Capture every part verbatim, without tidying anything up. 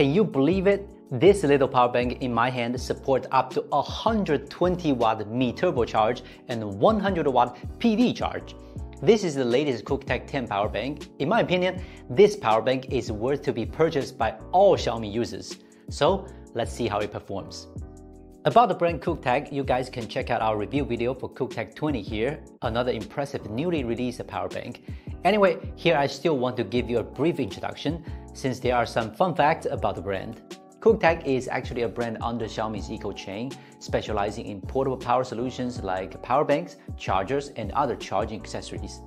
Can you believe it? This little power bank in my hand supports up to one hundred twenty watt Mi Turbo charge and one hundred watt P V charge. This is the latest CUKTECH ten power bank. In my opinion, this power bank is worth to be purchased by all Xiaomi users. So let's see how it performs. About the brand CUKTECH, you guys can check out our review video for CUKTECH twenty here, another impressive newly released power bank. Anyway, here I still want to give you a brief introduction since there are some fun facts about the brand. CUKTECH is actually a brand under Xiaomi's eco-chain, specializing in portable power solutions like power banks, chargers, and other charging accessories.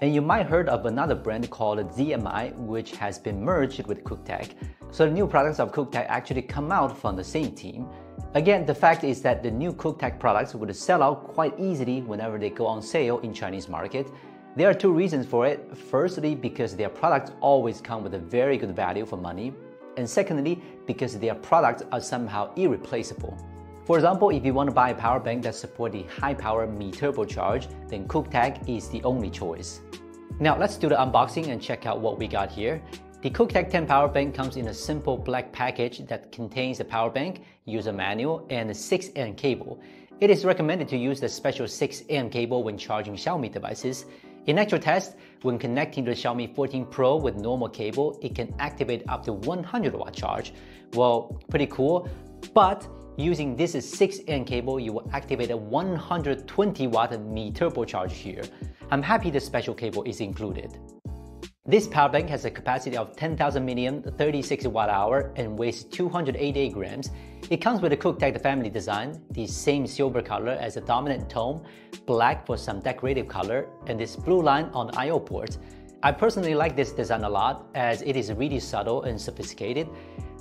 And you might heard of another brand called Z M I, which has been merged with CUKTECH, so the new products of CUKTECH actually come out from the same team. Again, the fact is that the new CUKTECH products would sell out quite easily whenever they go on sale in Chinese market. There are two reasons for it. Firstly, because their products always come with a very good value for money. And secondly, because their products are somehow irreplaceable. For example, if you want to buy a power bank that supports the high power Mi Turbo charge, then CUKTECH is the only choice. Now let's do the unboxing and check out what we got here. The CUKTECH ten power bank comes in a simple black package that contains a power bank, user manual, and a six amp cable. It is recommended to use the special six amp cable when charging Xiaomi devices. In actual test, when connecting to the Xiaomi fourteen Pro with normal cable, it can activate up to one hundred watt charge. Well, pretty cool. But using this six amp cable, you will activate a one hundred twenty watt Mi Turbo charge here. I'm happy the special cable is included. This power bank has a capacity of ten thousand milliamp hours, thirty-six watt hours, and weighs two hundred eighty-eight grams. It comes with a CUKTECH family design, the same silver color as the dominant tone, black for some decorative color, and this blue line on the I O port. I personally like this design a lot as it is really subtle and sophisticated.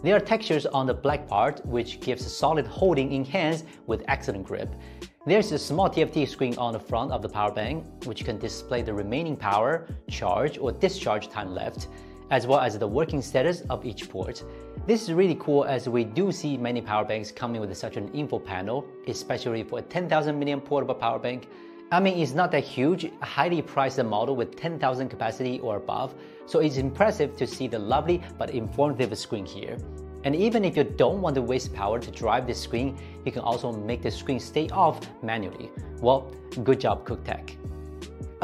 There are textures on the black part which gives solid holding in hands with excellent grip. There's a small T F T screen on the front of the power bank which can display the remaining power, charge or discharge time left, as well as the working status of each port. This is really cool as we do see many power banks coming with such an info panel, especially for a ten thousand milliamp hour portable power bank. I mean, it's not that huge, a highly priced model with ten thousand capacity or above, so it's impressive to see the lovely but informative screen here. And even if you don't want to waste power to drive this screen, you can also make the screen stay off manually. Well, good job CUKTECH.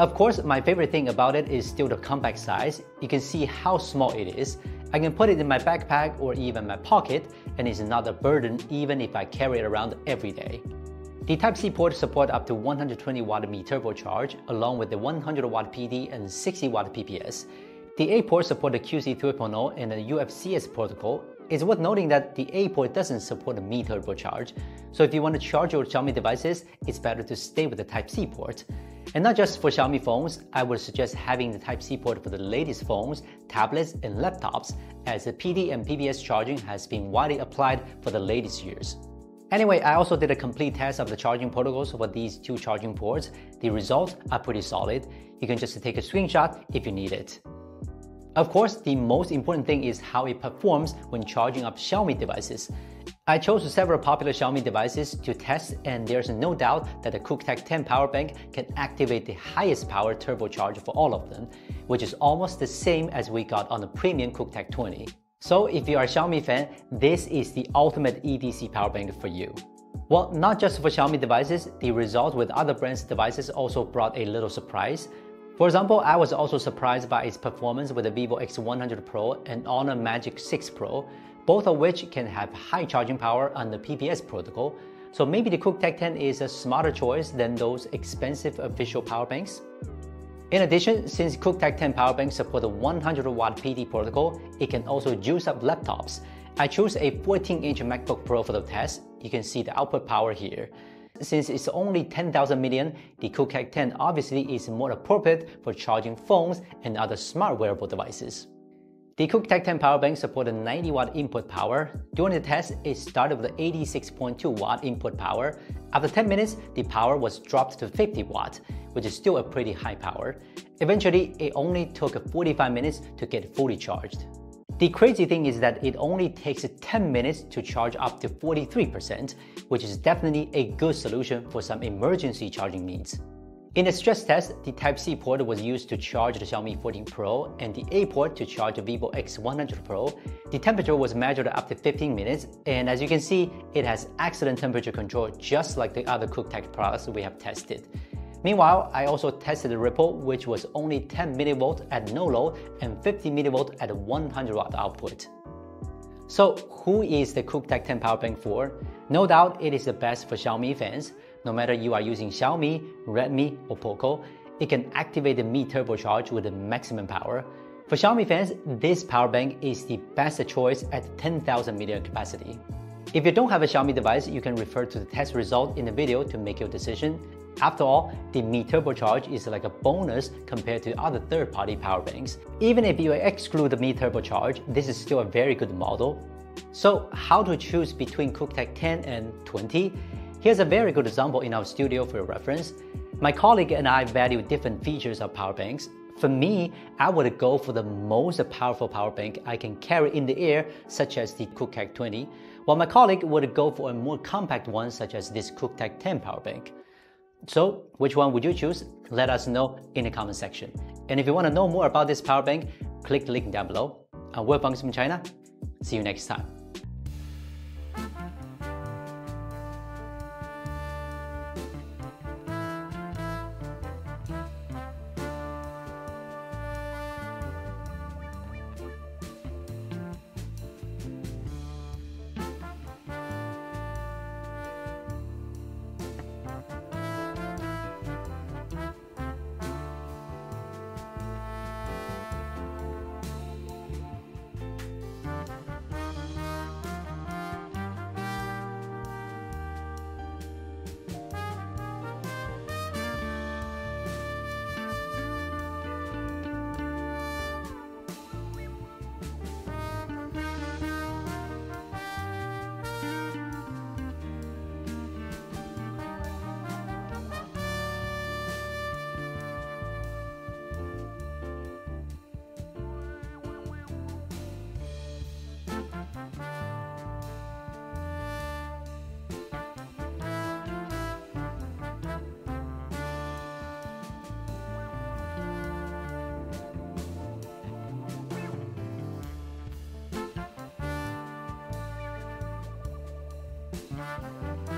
Of course, my favorite thing about it is still the compact size. You can see how small it is. I can put it in my backpack or even my pocket, and it's not a burden even if I carry it around every day. The Type C port supports up to one hundred twenty watt Mi Turbo charge, along with the one hundred watt P D and sixty watt P P S. The A port supports the Q C three point oh and the U F C S protocol. It's worth noting that the A port doesn't support the Mi Turbo charge, so if you want to charge your Xiaomi devices, it's better to stay with the Type C port. And not just for Xiaomi phones, I would suggest having the Type C port for the latest phones, tablets, and laptops, as the P D and P P S charging has been widely applied for the latest years. Anyway, I also did a complete test of the charging protocols for these two charging ports. The results are pretty solid. You can just take a screenshot if you need it. Of course, the most important thing is how it performs when charging up Xiaomi devices. I chose several popular Xiaomi devices to test, and there's no doubt that the CUKTECH ten power bank can activate the highest power turbocharger for all of them, which is almost the same as we got on the premium CUKTECH twenty. So if you are a Xiaomi fan, this is the ultimate E D C power bank for you. Well, not just for Xiaomi devices, the results with other brands' devices also brought a little surprise. For example, I was also surprised by its performance with the Vivo X one hundred Pro and Honor Magic six Pro, both of which can have high charging power on the P P S protocol, so maybe the CUKTECH ten is a smarter choice than those expensive official power banks. In addition, since CUKTECH ten power banks support the one hundred watt P D protocol, it can also juice up laptops. I chose a fourteen inch MacBook Pro for the test. You can see the output power here. Since it's only ten thousand milliamp hours, the CUKTECH ten obviously is more appropriate for charging phones and other smart wearable devices. The CUKTECH ten power bank supported ninety watt input power. During the test, it started with eighty-six point two watt input power. After ten minutes, the power was dropped to fifty watt, which is still a pretty high power. Eventually, it only took forty-five minutes to get fully charged. The crazy thing is that it only takes ten minutes to charge up to forty-three percent, which is definitely a good solution for some emergency charging needs. In the stress test, the Type C port was used to charge the Xiaomi fourteen Pro and the A port to charge the Vivo X one hundred Pro. The temperature was measured up to fifteen minutes, and as you can see, it has excellent temperature control just like the other CUKTECH products we have tested. Meanwhile, I also tested the Ripple, which was only ten millivolts at no load and fifty millivolts at one hundred watt output. So who is the CUKTECH ten power bank for? No doubt it is the best for Xiaomi fans. No matter you are using Xiaomi, Redmi or Poco, it can activate the Mi Turbo charge with the maximum power. For Xiaomi fans, this power bank is the best choice at ten thousand milliamp hour capacity. If you don't have a Xiaomi device, you can refer to the test result in the video to make your decision. After all, the Mi Turbo charge is like a bonus compared to other third-party power banks. Even if you exclude the Mi Turbo charge, this is still a very good model. So how to choose between CUKTECH ten and twenty? Here's a very good example in our studio for your reference. My colleague and I value different features of power banks. For me, I would go for the most powerful power bank I can carry in the air, such as the CUKTECH twenty, while my colleague would go for a more compact one, such as this CUKTECH ten power bank. So, which one would you choose? Let us know in the comment section. And if you want to know more about this power bank, click the link down below. I'm Will from Gizmochina. See you next time. We'll be right back.